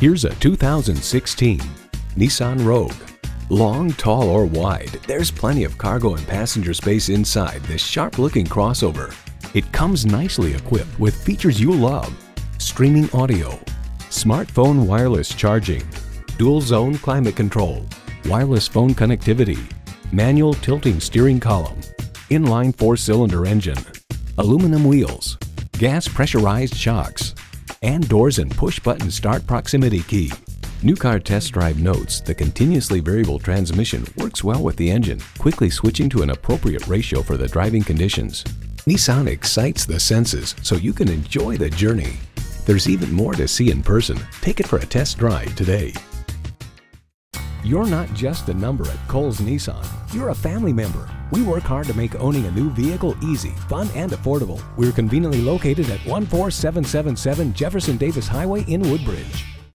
Here's a 2016 Nissan Rogue. Long, tall, or wide, there's plenty of cargo and passenger space inside this sharp-looking crossover. It comes nicely equipped with features you love: streaming audio, smartphone wireless charging, dual-zone climate control, wireless phone connectivity, manual tilting steering column, inline four-cylinder engine, aluminum wheels, gas pressurized shocks, and doors and push-button start proximity key. New Car Test Drive notes the continuously variable transmission works well with the engine, quickly switching to an appropriate ratio for the driving conditions. Nissan excites the senses so you can enjoy the journey. There's even more to see in person. Take it for a test drive today. You're not just a number at Cowles Nissan. You're a family member. We work hard to make owning a new vehicle easy, fun, and affordable. We're conveniently located at 14777 Jefferson Davis Highway in Woodbridge.